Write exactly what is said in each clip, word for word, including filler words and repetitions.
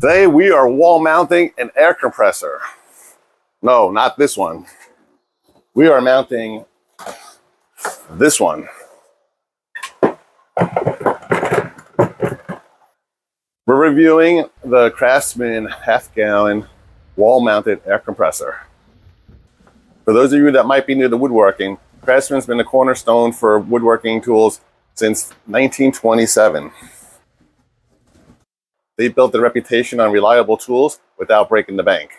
Today we are wall mounting an air compressor. No, not this one. We are mounting this one. We're reviewing the Craftsman half gallon wall mounted air compressor. For those of you that might be new to woodworking, Craftsman's been the cornerstone for woodworking tools since nineteen twenty-seven. They built their reputation on reliable tools without breaking the bank.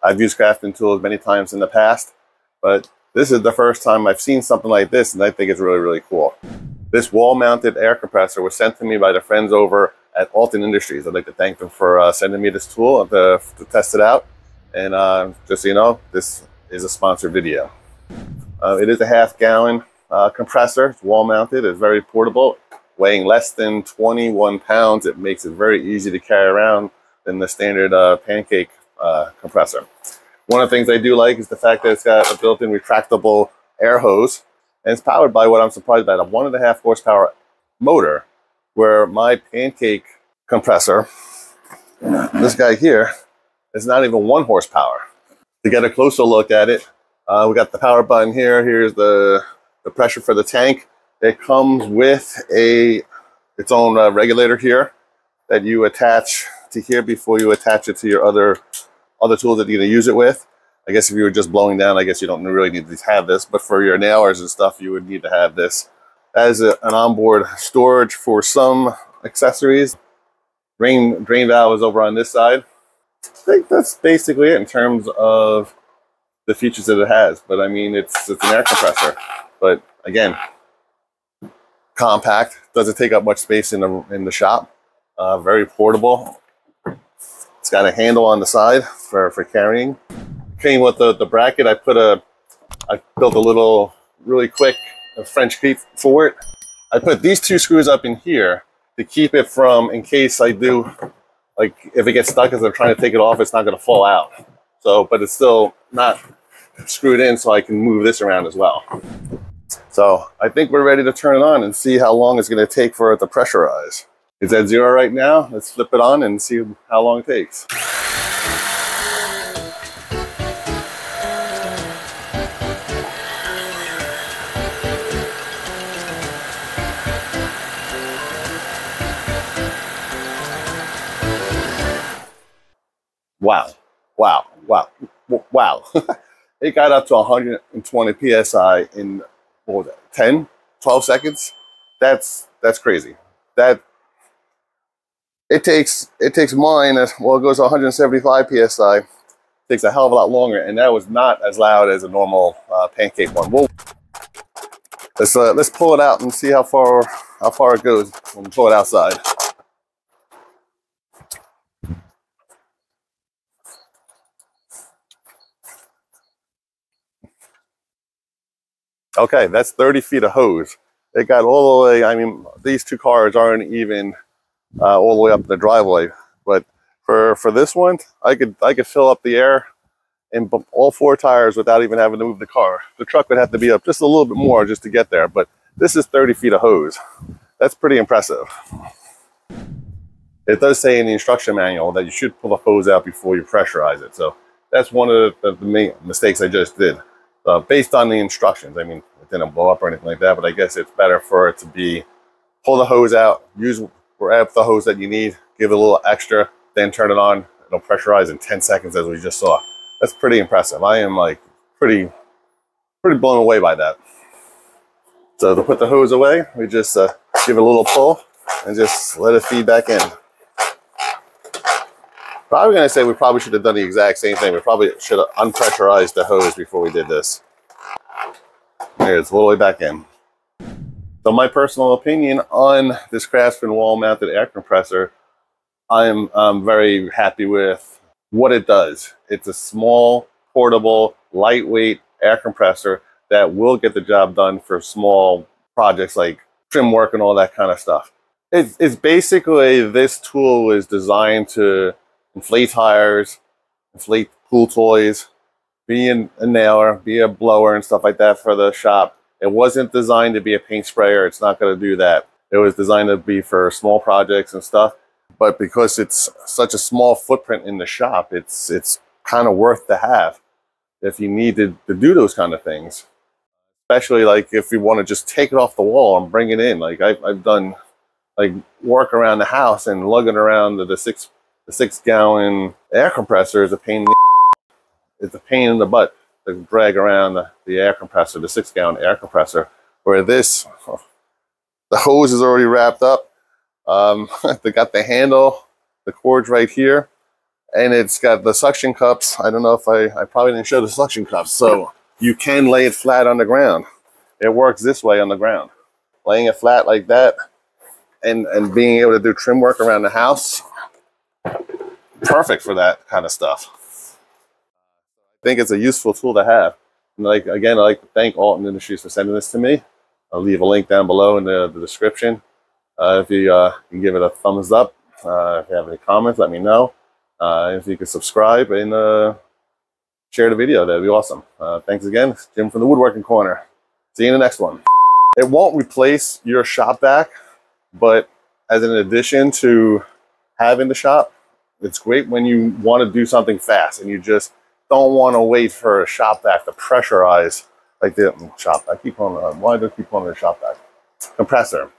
I've used Craftsman tools many times in the past, but this is the first time I've seen something like this, and I think it's really, really cool. This wall-mounted air compressor was sent to me by the friends over at Alton Industries. I'd like to thank them for uh, sending me this tool to, to test it out. And uh, just so you know, this is a sponsored video. Uh, it is a half-gallon uh, compressor. It's wall-mounted. It's very portable. Weighing less than twenty-one pounds, it makes it very easy to carry around than the standard uh, pancake uh, compressor. One of the things I do like is the fact that it's got a built-in retractable air hose, and it's powered by what I'm surprised by, a one and a half horsepower motor, where my pancake compressor, this guy here, is not even one horsepower. To get a closer look at it, uh, we got the power button here. Here's the, the pressure for the tank. It comes with a its own uh, regulator here that you attach to here before you attach it to your other other tools that you're going to use it with. I guess if you were just blowing down, I guess you don't really need to have this, but for your nailers and stuff, you would need to have this. As a, an onboard storage for some accessories. Drain, drain valve is over on this side. I think that's basically it in terms of the features that it has, but I mean, it's, it's an air compressor, but again, compact, doesn't take up much space in the in the shop. Uh, very portable. It's got a handle on the side for for carrying. Came with the the bracket. I put a I built a little really quick French cleat for it. I put these two screws up in here to keep it from, in case I do, like if it gets stuck as I'm trying to take it off, it's not going to fall out. So, but it's still not screwed in, so I can move this around as well. So I think we're ready to turn it on and see how long it's going to take for it to pressurize. It's at zero right now. Let's flip it on and see how long it takes. Wow, wow, wow, wow. It got up to one hundred twenty P S I in what was that, ten, twelve seconds? That's that's crazy. That it takes it takes mine, well, it goes to one hundred seventy-five P S I. It takes a hell of a lot longer, and that was not as loud as a normal uh, pancake one. We'll, let's uh, let's pull it out and see how far how far it goes. We'll pull it outside. Okay, that's thirty feet of hose. It got all the way, I mean, these two cars aren't even uh, all the way up the driveway, but for for this one, I could I could fill up the air in all four tires without even having to move the car. The truck would have to be up just a little bit more just to get there, but this is thirty feet of hose. That's pretty impressive. It does say in the instruction manual that you should pull the hose out before you pressurize it, so that's one of the, the main mistakes I just did. Uh, based on the instructions, I mean, it didn't blow up or anything like that, but I guess it's better for it to be, pull the hose out, use grab the hose that you need, give it a little extra, then turn it on. It'll pressurize in ten seconds, as we just saw. That's pretty impressive. I am like pretty, pretty blown away by that. So to put the hose away, we just uh, give it a little pull and just let it feed back in. Probably gonna say we probably should have done the exact same thing. We probably should have unpressurized the hose before we did this. There, it's all the way back in. So my personal opinion on this Craftsman wall-mounted air compressor, I'm, I'm very happy with what it does. It's a small, portable, lightweight air compressor that will get the job done for small projects like trim work and all that kind of stuff. It's, it's basically, this tool is designed to inflate tires, inflate pool toys, be a nailer, be a blower and stuff like that for the shop. It wasn't designed to be a paint sprayer. It's not going to do that. It was designed to be for small projects and stuff. but because it's such a small footprint in the shop, it's it's kind of worth to have if you needed to do those kind of things. Especially like if you want to just take it off the wall and bring it in. Like I've, I've done like work around the house and lugging around the, the six the six gallon air compressor is a pain in the it's a pain in the butt to drag around the, the air compressor, the six gallon air compressor. Where this, the hose is already wrapped up. Um, they got the handle, the cords right here, and it's got the suction cups. I don't know if I, I probably didn't show the suction cups. So you can lay it flat on the ground. It works this way on the ground. Laying it flat like that and, and being able to do trim work around the house. Perfect for that kind of stuff. I think it's a useful tool to have. And like, again, I'd like to thank Alton Industries for sending this to me. I'll leave a link down below in the, the description. Uh, if you uh, can give it a thumbs up, uh, if you have any comments, let me know. Uh, if you could subscribe and uh, share the video, that'd be awesome. Uh, thanks again, it's Jim from The Woodworking Corner. See you in the next one. It won't replace your shop vac, but as an addition to having the shop, it's great when you want to do something fast and you just don't want to wait for a shop vac to pressurize like the shop. I keep on. Why do I keep on the shop vac compressor?